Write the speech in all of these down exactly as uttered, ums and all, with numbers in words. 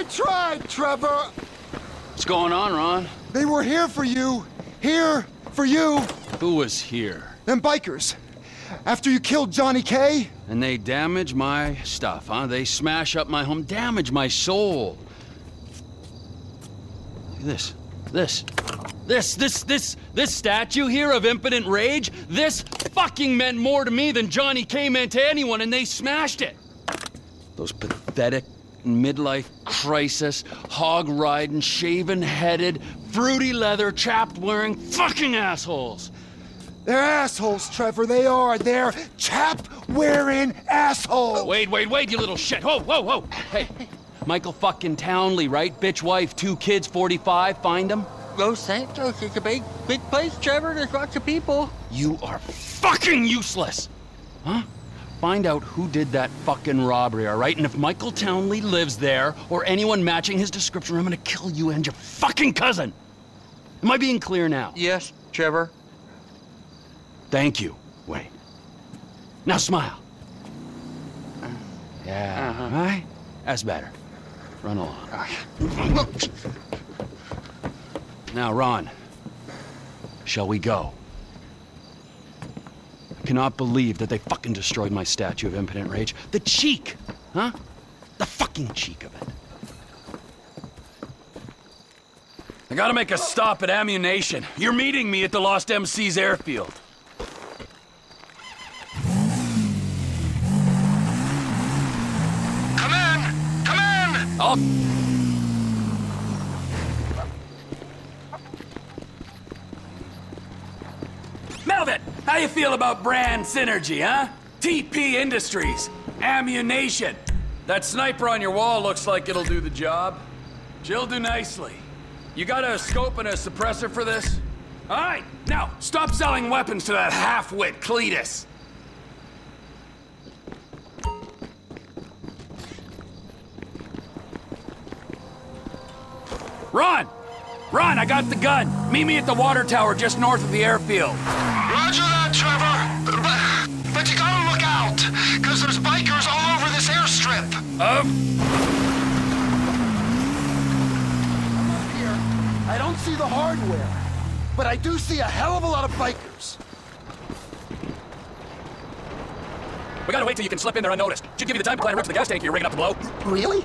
I tried, Trevor! What's going on, Ron? They were here for you! Here for you! Who was here? Them bikers! After you killed Johnny K? And they damage my stuff, huh? They smash up my home, damage my soul! Look at this. This. This, this, this, this statue here of impotent rage, this fucking meant more to me than Johnny K meant to anyone, and they smashed it! Those pathetic, midlife crisis, hog-riding, shaven-headed, fruity leather, chapped-wearing fucking assholes! They're assholes, Trevor, they are! They're chap-wearing assholes! Wait, wait, wait, you little shit! Whoa, whoa, whoa! Hey, Michael fucking Townley, right? Bitch wife, two kids, forty-five, find him? Los Santos is a big, big place, Trevor. There's lots of people. You are fucking useless! Huh? Find out who did that fucking robbery, all right? And if Michael Townley lives there, or anyone matching his description, I'm gonna kill you and your fucking cousin! Am I being clear now? Yes, Trevor. Thank you, Wayne. Now smile. Yeah, uh-huh. All right? That's better. Run along. Uh-huh. Now, Ron, shall we go? I cannot believe that they fucking destroyed my statue of impotent rage. The cheek, huh? The fucking cheek of it. I gotta make a stop at Ammu Nation. You're meeting me at the Lost M C's airfield. Come in! Come in! I'll... How you feel about Brand Synergy, huh? T P Industries, Ammu Nation. That sniper on your wall looks like it'll do the job. She'll do nicely. You got a scope and a suppressor for this? All right, now, stop selling weapons to that half-wit Cletus. Ron! Ron, I got the gun. Meet me at the water tower just north of the airfield. Roger that, Trevor. But, but you gotta look out, because there's bikers all over this airstrip. Um. I'm up here. I don't see the hardware, but I do see a hell of a lot of bikers. We gotta wait till you can slip in there unnoticed. Should give you the time to climb up to the gas tank you're rigging up to blow. Really?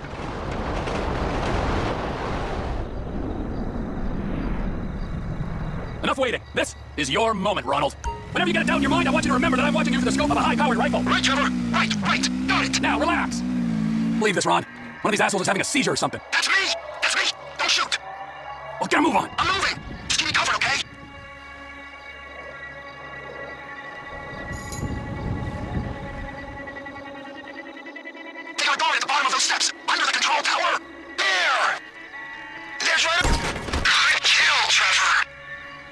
Enough waiting. This is your moment, Ronald. Whenever you get it down in your mind, I want you to remember that I'm watching you through the scope of a high-powered rifle. Right, Trevor. Right, right. Got it. Now, relax. Leave this, Ron. One of these assholes is having a seizure or something. That's me. That's me. Don't shoot. Well, get a move on. I'm moving. Just give me cover, okay? They got a guard at the bottom of those steps, under the control tower. There. There's right up. Good kill, Trevor.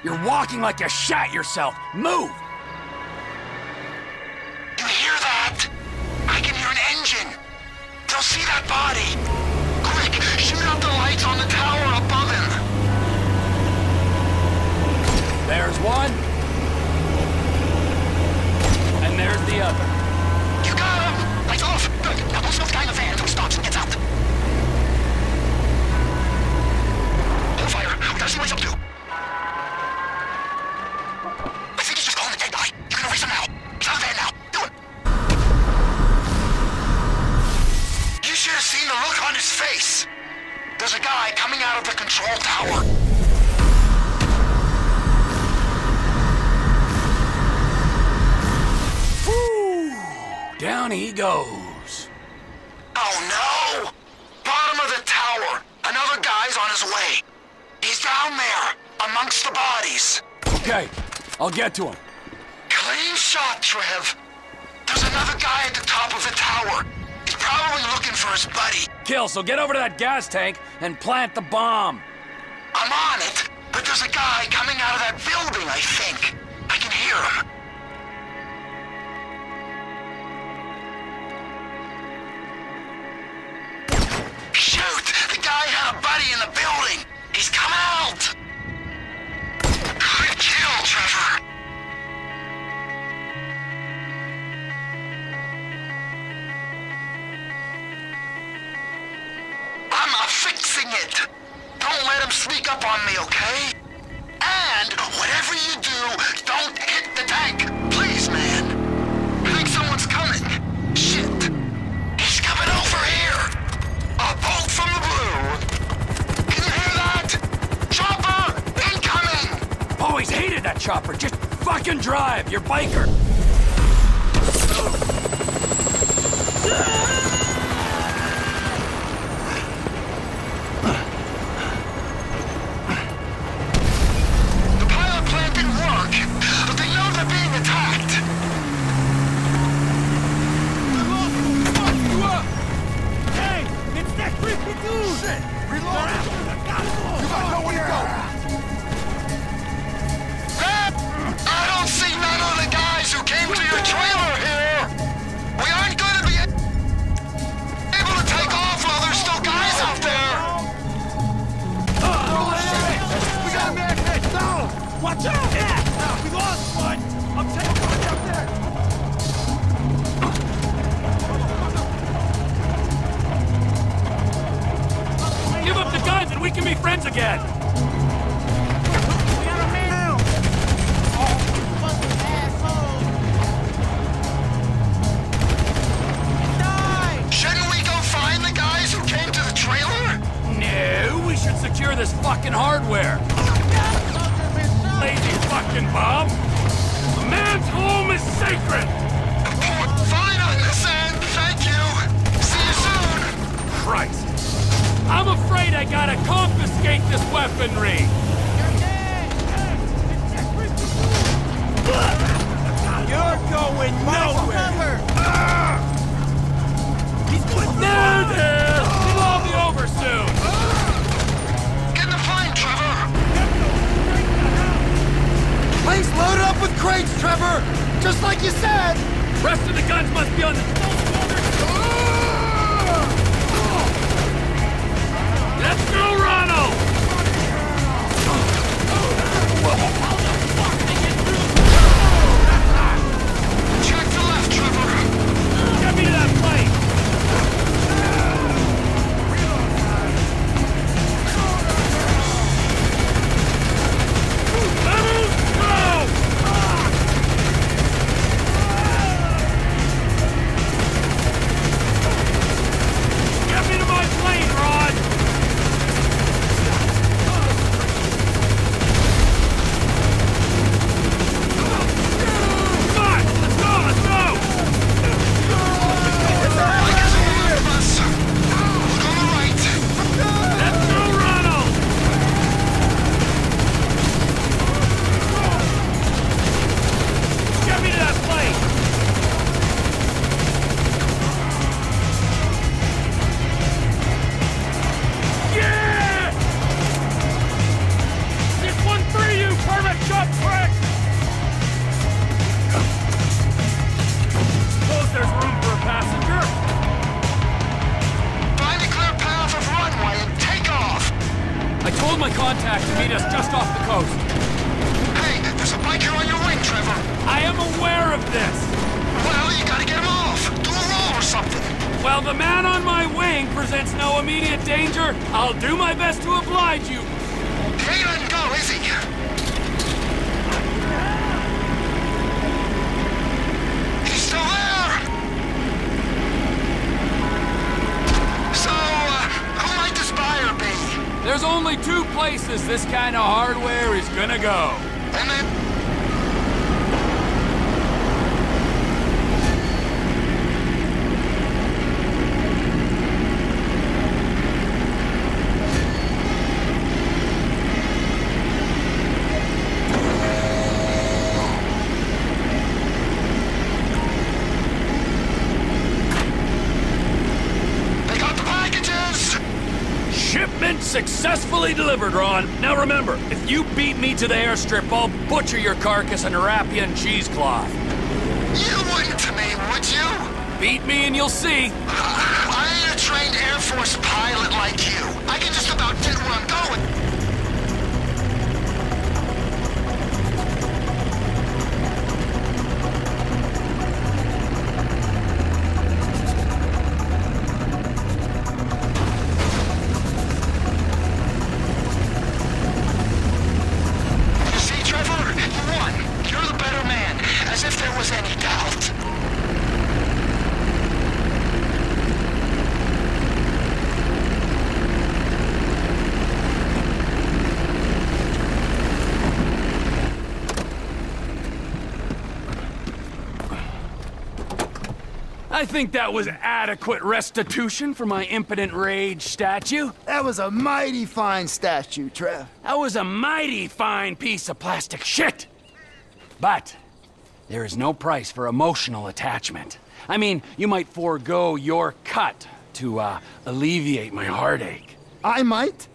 You're walking like you shat yourself. Move! You hear that? I can hear an engine. They'll see that body. Quick, shoot out the lights on the tower above him. There's one. And there's the other. You got him! Lights off! Good. Now we'll smoke the guy in the van until he stops and gets out. Hold fire. We gotta see what he'll do. There's a guy coming out of the control tower. Woo! Down he goes. Oh no! Bottom of the tower. Another guy's on his way. He's down there, amongst the bodies. Okay, I'll get to him. Clean shot, Trev. There's another guy at the top of the tower. He's probably looking for his buddy. Kill, so get over to that gas tank and plant the bomb. I'm on it, but there's a guy coming out of that building, I think. I can hear him. Shoot! The guy had a buddy in the building! He's coming out! Good kill, Trevor! Don't let him sneak up on me, okay? And whatever you do, don't hit the tank. Please, man. I think someone's coming. Shit. He's coming over here. A bolt from the blue. Can you hear that? Chopper, incoming. Always hated that chopper. Just fucking drive, you're biker. Successfully delivered, Ron. Now remember, if you beat me to the airstrip, I'll butcher your carcass and wrap you in cheesecloth. You wouldn't to me, would you? Beat me and you'll see. I ain't a trained Air Force pilot like you. I can just about get where I'm going. I think that was adequate restitution for my impotent rage statue. That was a mighty fine statue, Trev. That was a mighty fine piece of plastic shit. But there is no price for emotional attachment. I mean, you might forego your cut to uh, alleviate my heartache. I might?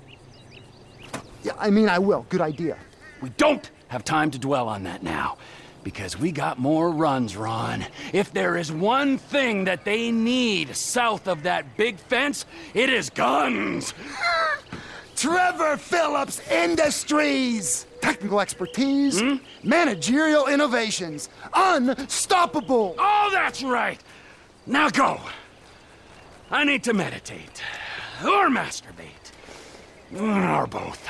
Yeah, I mean, I will. Good idea. We don't have time to dwell on that now, because we got more runs, Ron. If there is one thing that they need south of that big fence, it is guns! Trevor Phillips Industries! Technical expertise, hmm? managerial innovations, unstoppable! Oh, that's right! Now go. I need to meditate, or masturbate, or both.